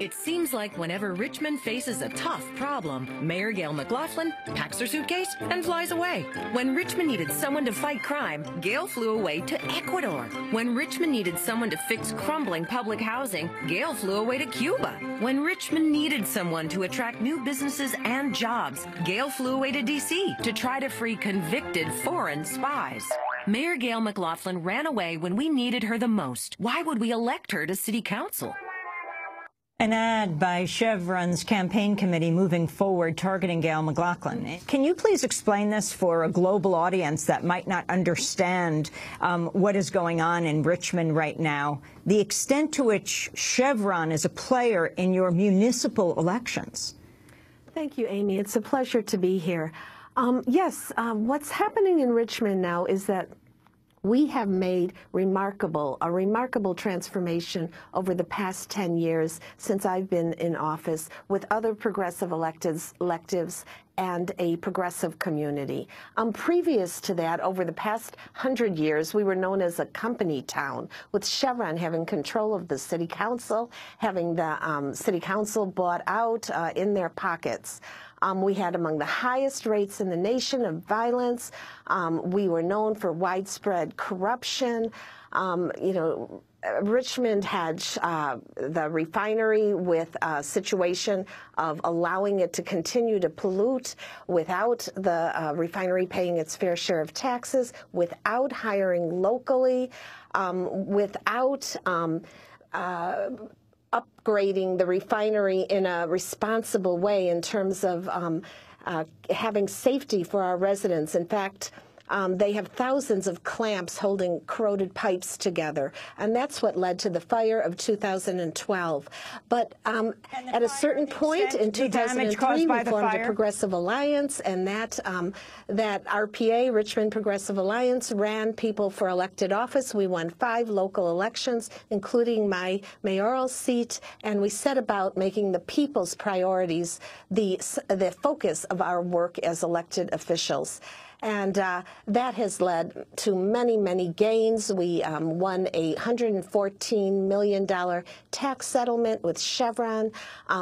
It seems like whenever Richmond faces a tough problem, Mayor Gail McLaughlin packs her suitcase and flies away. When Richmond needed someone to fight crime, Gail flew away to Ecuador. When Richmond needed someone to fix crumbling public housing, Gail flew away to Cuba. When Richmond needed someone to attract new businesses and jobs, Gail flew away to D.C. to try to free convicted foreign spies. Mayor Gail McLaughlin ran away when we needed her the most. Why would we elect her to city council? An ad by Chevron's campaign committee moving forward targeting Gail McLaughlin. Can you please explain this for a global audience that might not understand what is going on in Richmond right now, the extent to which Chevron is a player in your municipal elections? Thank you, Amy. It's a pleasure to be here. What's happening in Richmond now is that we have made a remarkable transformation over the past 10 years since I've been in office with other progressive electives and a progressive community. Previous to that, over the past 100 years, we were known as a company town, with Chevron having control of the city council, having the city council bought out in their pockets. We had among the highest rates in the nation of violence. We were known for widespread corruption. Richmond had the refinery with a situation of allowing it to continue to pollute without the refinery paying its fair share of taxes, without hiring locally, without upgrading the refinery in a responsible way in terms of having safety for our residents. In fact, they have thousands of clamps holding corroded pipes together, and that's what led to the fire of 2012. But at a certain point in 2003, we formed a Progressive Alliance, and that RPA, Richmond Progressive Alliance, ran people for elected office. We won 5 local elections, including my mayoral seat, and we set about making the people's priorities the focus of our work as elected officials. And that has led to many, many gains. We won a $114 million tax settlement with Chevron.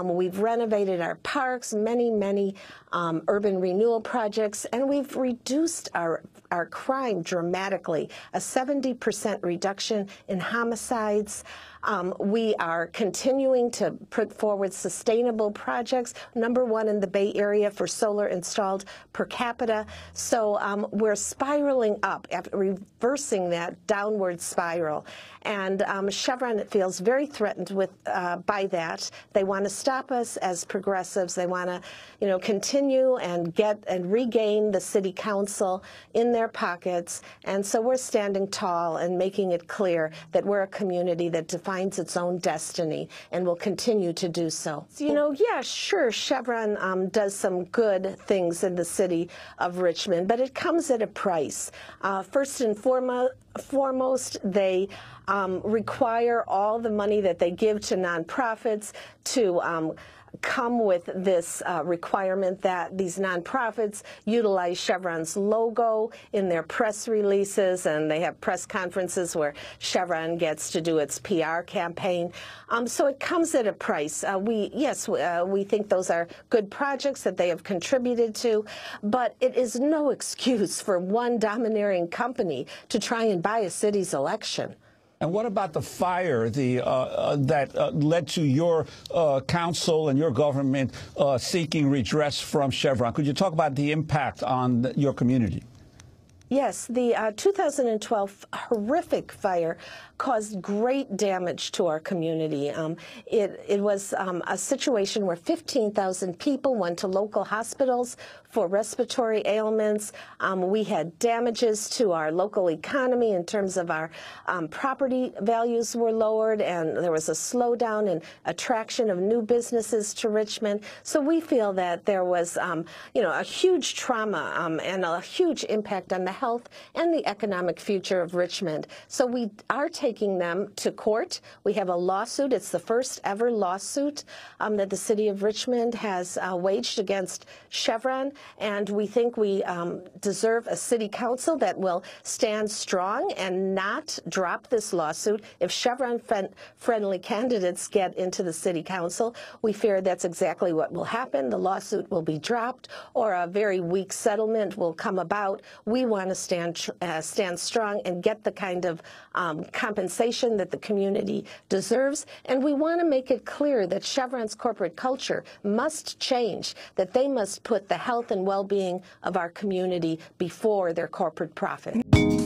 We've renovated our parks, many, many urban renewal projects, and we've reduced our crime dramatically, a 70% reduction in homicides. We are continuing to put forward sustainable projects, #1 in the Bay Area for solar installed per capita. So we're spiraling up, reversing that downward spiral. And Chevron feels very threatened by that. They want to stop us as progressives. They want to, continue and regain the city council in their pockets. And so we're standing tall and making it clear that we're a community that defines its own destiny and will continue to do so. Yeah, sure, Chevron does some good things in the city of Richmond, but it comes at a price. First and foremost, they require all the money that they give to nonprofits to come with this requirement that these nonprofits utilize Chevron's logo in their press releases, and they have press conferences where Chevron gets to do its PR campaign. So it comes at a price. We think those are good projects that they have contributed to, but it is no excuse for one domineering company to try and buy a city's election. And what about the fire that led to your council and your government seeking redress from Chevron? Could you talk about the impact on your community? Yes, the 2012 horrific fire caused great damage to our community. It was a situation where 15,000 people went to local hospitals for respiratory ailments. We had damages to our local economy in terms of our property values were lowered, and there was a slowdown in attraction of new businesses to Richmond. So we feel that there was, a huge trauma and a huge impact on the health and the economic future of Richmond. So we are taking them to court. We have a lawsuit. It's the first ever lawsuit that the city of Richmond has waged against Chevron, and we think we deserve a city council that will stand strong and not drop this lawsuit. If Chevron-friendly candidates get into the city council, we fear that's exactly what will happen. The lawsuit will be dropped, or a very weak settlement will come about. We want to stand strong and get the kind of compensation that the community deserves, and we want to make it clear that Chevron's corporate culture must change, that they must put the health and well-being of our community before their corporate profit.